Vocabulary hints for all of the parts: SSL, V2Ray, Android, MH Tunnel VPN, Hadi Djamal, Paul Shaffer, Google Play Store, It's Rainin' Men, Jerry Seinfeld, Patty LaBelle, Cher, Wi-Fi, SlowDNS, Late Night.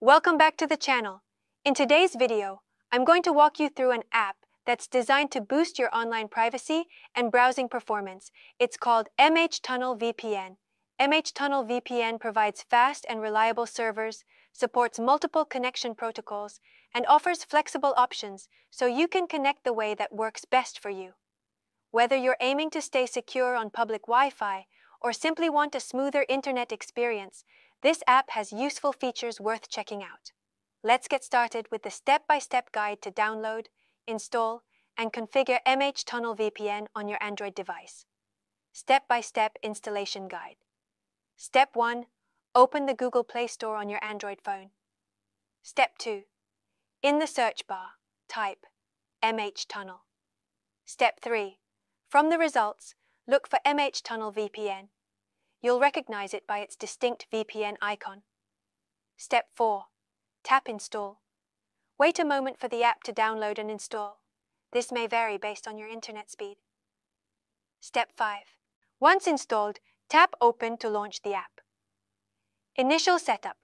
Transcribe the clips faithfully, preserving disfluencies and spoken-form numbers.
Welcome back to the channel. In today's video, I'm going to walk you through an app that's designed to boost your online privacy and browsing performance. It's called M H Tunnel V P N. M H Tunnel V P N provides fast and reliable servers, supports multiple connection protocols, and offers flexible options so you can connect the way that works best for you. Whether you're aiming to stay secure on public Wi-Fi or simply want a smoother internet experience, this app has useful features worth checking out. Let's get started with the step-by-step guide to download, install, and configure M H Tunnel V P N on your Android device. Step-by-step installation guide. Step one. Open the Google Play Store on your Android phone. Step two. In the search bar, type M H Tunnel. Step three. From the results, look for M H Tunnel V P N. You'll recognize it by its distinct V P N icon. Step four. Tap Install. Wait a moment for the app to download and install. This may vary based on your internet speed. Step five. Once installed, tap Open to launch the app. Initial setup.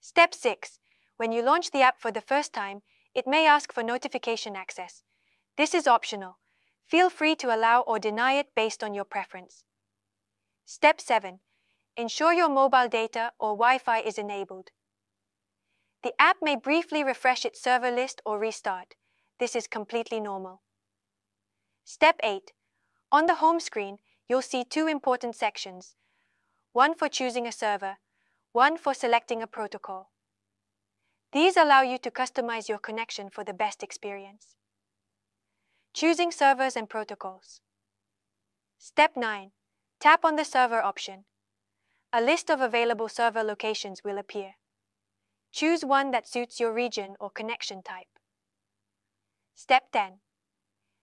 Step six. When you launch the app for the first time, it may ask for notification access. This is optional. Feel free to allow or deny it based on your preference. Step seven. Ensure your mobile data or Wi-Fi is enabled. The app may briefly refresh its server list or restart. This is completely normal. Step eight. On the home screen, you'll see two important sections, one for choosing a server, one for selecting a protocol. These allow you to customize your connection for the best experience. Choosing servers and protocols. Step nine. Tap on the server option. A list of available server locations will appear. Choose one that suits your region or connection type. Step ten.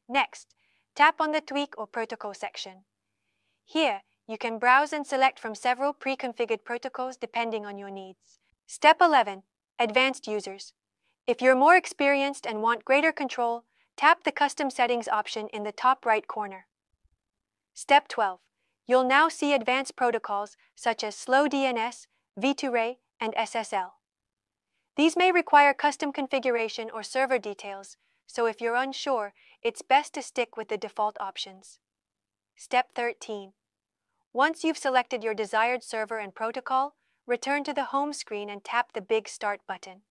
Next, tap on the Tweak or Protocol section. Here, you can browse and select from several pre-configured protocols depending on your needs. Step eleven. Advanced users. If you're more experienced and want greater control, tap the Custom Settings option in the top right corner. Step twelve. You'll now see advanced protocols such as SlowDNS, V two Ray, and S S L. These may require custom configuration or server details, so if you're unsure, it's best to stick with the default options. Step thirteen. Once you've selected your desired server and protocol, return to the home screen and tap the big Start button.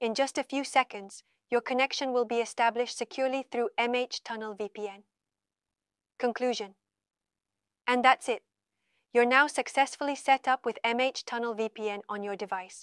In just a few seconds, your connection will be established securely through M H Tunnel V P N. Conclusion. And that's it. You're now successfully set up with M H Tunnel V P N on your device.